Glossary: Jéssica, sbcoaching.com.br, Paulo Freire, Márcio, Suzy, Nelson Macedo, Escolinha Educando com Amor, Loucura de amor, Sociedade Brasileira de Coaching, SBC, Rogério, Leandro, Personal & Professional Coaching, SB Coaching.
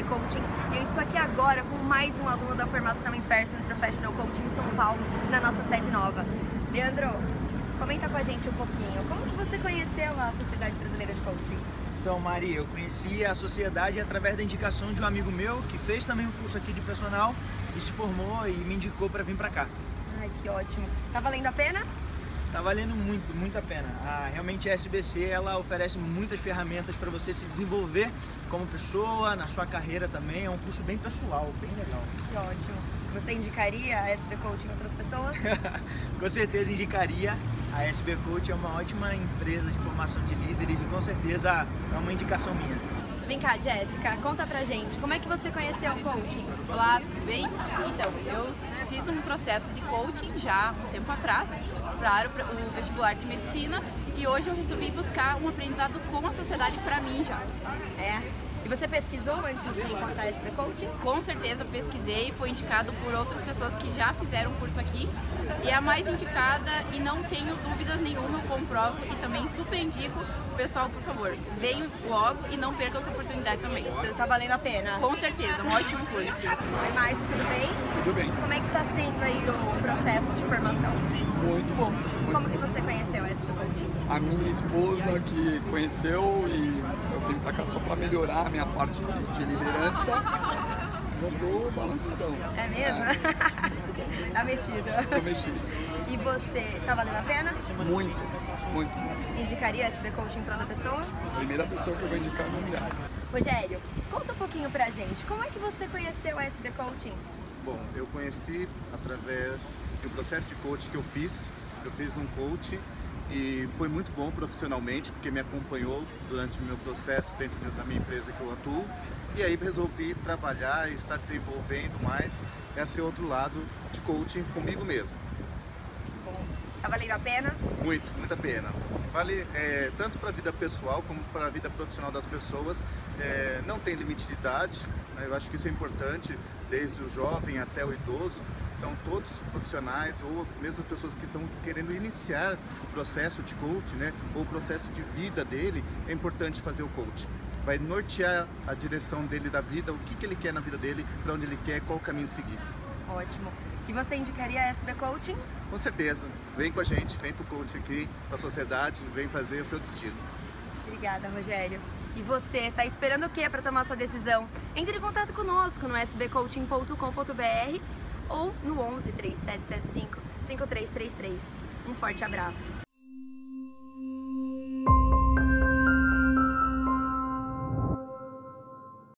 SB Coaching, e eu estou aqui agora com mais um aluno da formação em Personal Professional Coaching em São Paulo, na nossa sede nova. Leandro, comenta com a gente um pouquinho, como que você conheceu a Sociedade Brasileira de Coaching? Então, Maria, eu conheci a sociedade através da indicação de um amigo meu que fez também um curso aqui de personal e se formou e me indicou para vir para cá. Ai, que ótimo. Tá valendo a pena? Tá valendo muito, muito a pena. Realmente a SBC, ela oferece muitas ferramentas para você se desenvolver como pessoa, na sua carreira também. É um curso bem pessoal, bem legal. Que ótimo. Você indicaria a SB Coaching a outras pessoas? Com certeza indicaria. A SB Coaching é uma ótima empresa de formação de líderes e com certeza é uma indicação minha. Vem cá, Jéssica, conta pra gente, como é que você conheceu o coaching? Olá, tudo bem? Então, eu fiz um processo de coaching já um tempo atrás, para o vestibular de medicina, e hoje eu resolvi buscar um aprendizado com a sociedade para mim já. É. E você pesquisou antes de encontrar esse coaching? Com certeza pesquisei, foi indicado por outras pessoas que já fizeram curso aqui, e é a mais indicada e não tenho dúvidas nenhuma, eu comprovo e também super indico. Pessoal, por favor, venham logo e não percam essa oportunidade também. Então, está valendo a pena? Com certeza, um ótimo curso. Oi, Márcio, tudo bem? Tudo bem. Como é que está sendo aí o processo de formação? Muito bom. Como que você conheceu essa coaching? A minha esposa que conheceu, e eu vim pra cá só pra melhorar a minha parte de liderança. Jogou balançadão. É mesmo? É. Tá mexido. Tô mexido. E você, tá valendo a pena? Muito, muito, muito. Indicaria SB Coaching pra outra pessoa? Primeira pessoa que eu vou indicar no lugar. Rogério, conta um pouquinho pra gente, como é que você conheceu a SB Coaching? Bom, eu conheci através do processo de coaching que eu fiz. Eu fiz um coaching e foi muito bom profissionalmente, porque me acompanhou durante o meu processo dentro da minha empresa que eu atuo. E aí resolvi trabalhar e estar desenvolvendo mais esse outro lado de coaching comigo mesmo. Que bom. Tá valendo a pena? Muito, muita pena. Vale tanto para a vida pessoal como para a vida profissional das pessoas. Não tem limite de idade, né? Eu acho que isso é importante, desde o jovem até o idoso. São todos profissionais ou mesmo as pessoas que estão querendo iniciar o processo de coaching, né, ou o processo de vida dele, é importante fazer o coaching. Vai nortear a direção dele da vida, o que ele quer na vida dele, para onde ele quer, qual o caminho seguir. Ótimo. E você indicaria a SB Coaching? Com certeza. Vem com a gente, vem pro coaching aqui, pra sociedade, vem fazer o seu destino. Obrigada, Rogério. E você, tá esperando o que para tomar sua decisão? Entre em contato conosco no sbcoaching.com.br ou no 11 3775 5333. Um forte abraço!